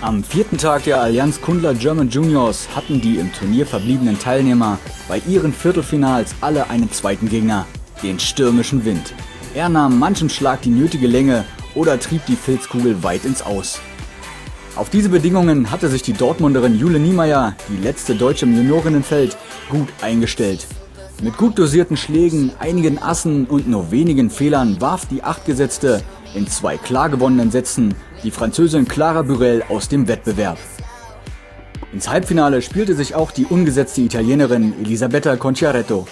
Am vierten Tag der Allianz Kundler German Juniors hatten die im Turnier verbliebenen Teilnehmer bei ihren Viertelfinals alle einen zweiten Gegner, den stürmischen Wind. Er nahm manchem Schlag die nötige Länge oder trieb die Filzkugel weit ins Aus. Auf diese Bedingungen hatte sich die Dortmunderin Jule Niemeyer, die letzte Deutsche im Juniorinnenfeld, gut eingestellt. Mit gut dosierten Schlägen, einigen Assen und nur wenigen Fehlern warf die Achtgesetzte in zwei klar gewonnenen Sätzen die Französin Clara Burel aus dem Wettbewerb. Ins Halbfinale spielte sich auch die ungesetzte Italienerin Elisabetta Cocciaretto.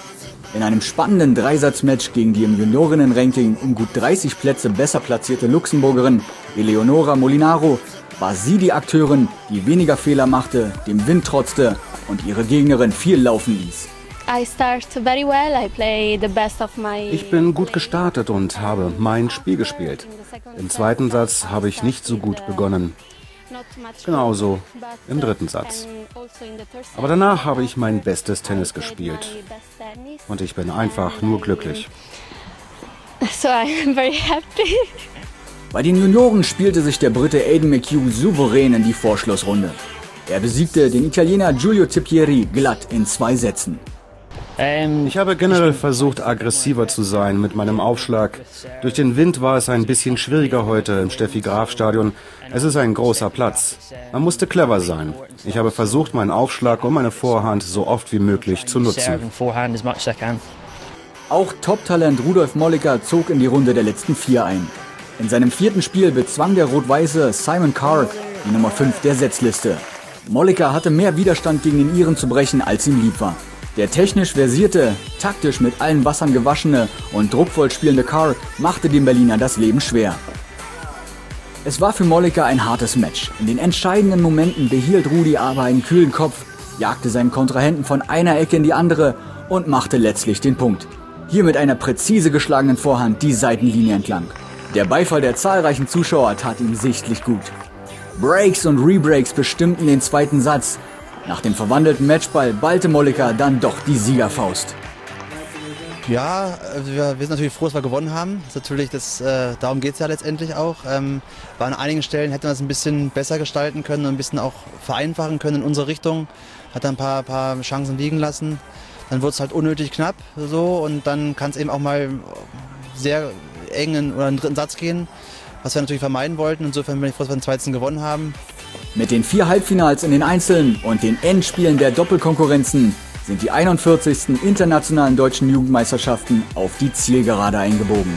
In einem spannenden Dreisatzmatch gegen die im Juniorinnen-Ranking um gut 30 Plätze besser platzierte Luxemburgerin Eleonora Molinaro war sie die Akteurin, die weniger Fehler machte, dem Wind trotzte und ihre Gegnerin viel laufen ließ. Ich bin gut gestartet und habe mein Spiel gespielt. Im zweiten Satz habe ich nicht so gut begonnen. Genauso im dritten Satz. Aber danach habe ich mein bestes Tennis gespielt. Und ich bin einfach nur glücklich. Bei den Junioren spielte sich der Brite Aiden McHugh souverän in die Vorschlussrunde. Er besiegte den Italiener Giulio Tipieri glatt in 2 Sätzen. Ich habe generell versucht, aggressiver zu sein mit meinem Aufschlag. Durch den Wind war es ein bisschen schwieriger heute im Steffi-Graf-Stadion. Es ist ein großer Platz. Man musste clever sein. Ich habe versucht, meinen Aufschlag und meine Vorhand so oft wie möglich zu nutzen. Auch Top-Talent Rudolf Molliker zog in die Runde der letzten 4 ein. In seinem 4. Spiel bezwang der Rot-Weiße Simon Carr die Nummer 5 der Setzliste. Molliker hatte mehr Widerstand gegen den Iren zu brechen, als ihm lieb war. Der technisch versierte, taktisch mit allen Wassern gewaschene und druckvoll spielende Carr machte dem Berliner das Leben schwer. Es war für Molliker ein hartes Match. In den entscheidenden Momenten behielt Rudi aber einen kühlen Kopf, jagte seinen Kontrahenten von einer Ecke in die andere und machte letztlich den Punkt. Hier mit einer präzise geschlagenen Vorhand die Seitenlinie entlang. Der Beifall der zahlreichen Zuschauer tat ihm sichtlich gut. Breaks und Rebreaks bestimmten den zweiten Satz. Nach dem verwandelten Matchball ballte Molliker dann doch die Siegerfaust. Ja, wir sind natürlich froh, dass wir gewonnen haben. Das ist natürlich darum geht es ja letztendlich auch. An einigen Stellen hätten wir es ein bisschen besser gestalten können und ein bisschen auch vereinfachen können in unsere Richtung. Hat dann ein paar Chancen liegen lassen. Dann wurde es halt unnötig knapp so und dann kann es eben auch mal sehr eng oder einen dritten Satz gehen, was wir natürlich vermeiden wollten. Insofern bin ich froh, dass wir den zweiten gewonnen haben. Mit den 4 Halbfinals in den Einzeln und den Endspielen der Doppelkonkurrenzen sind die 41. internationalen deutschen Jugendmeisterschaften auf die Zielgerade eingebogen.